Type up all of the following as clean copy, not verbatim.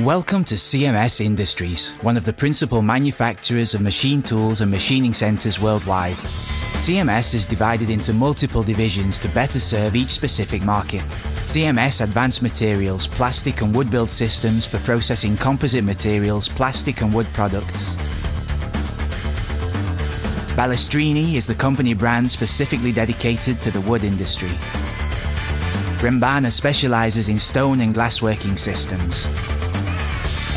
Welcome to CMS Industries, one of the principal manufacturers of machine tools and machining centers worldwide. CMS is divided into multiple divisions to better serve each specific market. CMS Advanced Materials, plastic and wood build systems for processing composite materials, plastic and wood products. Balestrini is the company brand specifically dedicated to the wood industry. Brembana specializes in stone and glassworking systems.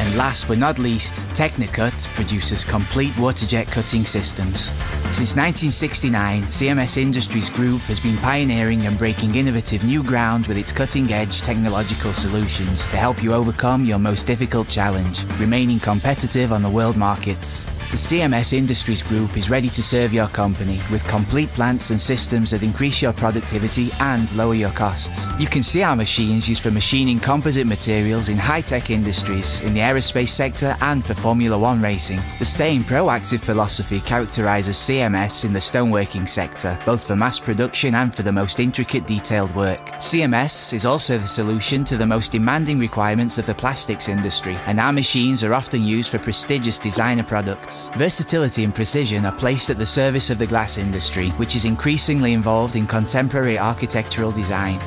And last but not least, Technicut produces complete waterjet cutting systems. Since 1969, CMS Industries Group has been pioneering and breaking innovative new ground with its cutting-edge technological solutions to help you overcome your most difficult challenge, remaining competitive on the world markets. The CMS Industries Group is ready to serve your company with complete plants and systems that increase your productivity and lower your costs. You can see our machines used for machining composite materials in high-tech industries, in the aerospace sector and for Formula One racing. The same proactive philosophy characterises CMS in the stoneworking sector, both for mass production and for the most intricate detailed work. CMS is also the solution to the most demanding requirements of the plastics industry, and our machines are often used for prestigious designer products. Versatility and precision are placed at the service of the glass industry, which is increasingly involved in contemporary architectural design.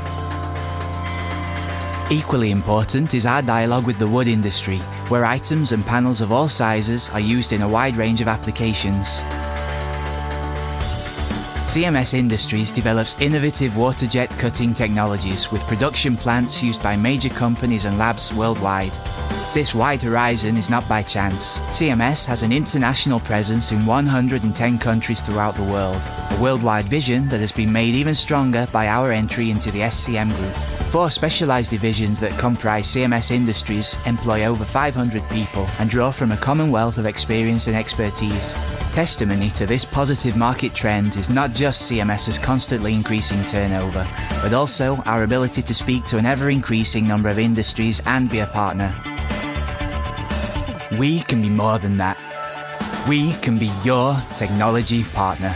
Equally important is our dialogue with the wood industry, where items and panels of all sizes are used in a wide range of applications. CMS Industries develops innovative waterjet cutting technologies with production plants used by major companies and labs worldwide. This wide horizon is not by chance. CMS has an international presence in 110 countries throughout the world, a worldwide vision that has been made even stronger by our entry into the SCM Group. Four specialised divisions that comprise CMS Industries employ over 500 people and draw from a commonwealth of experience and expertise. Testimony to this positive market trend is not just CMS's constantly increasing turnover, but also our ability to speak to an ever-increasing number of industries and be a partner. We can be more than that. We can be your technology partner.